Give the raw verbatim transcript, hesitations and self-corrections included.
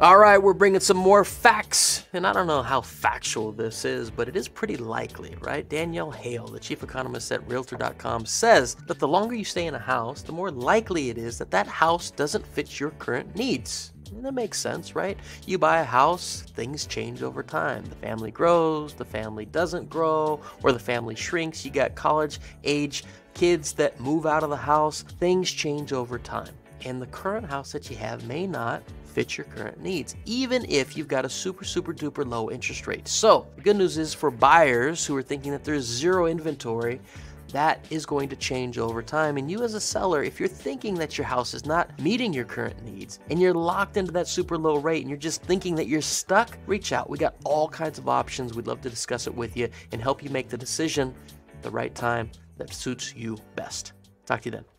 All right, we're bringing some more facts, and I don't know how factual this is, but it is pretty likely, right? Danielle Hale, the chief economist at Realtor dot com, says that the longer you stay in a house, the more likely it is that that house doesn't fit your current needs. And that makes sense, right? You buy a house, things change over time. The family grows, the family doesn't grow, or the family shrinks. You got college age kids that move out of the house. Things change over time. And the current house that you have may not fit your current needs, even if you've got a super, super duper low interest rate. So the good news is for buyers who are thinking that there's zero inventory, that is going to change over time. And you as a seller, if you're thinking that your house is not meeting your current needs and you're locked into that super low rate and you're just thinking that you're stuck, reach out. We got all kinds of options. We'd love to discuss it with you and help you make the decision at the right time that suits you best. Talk to you then.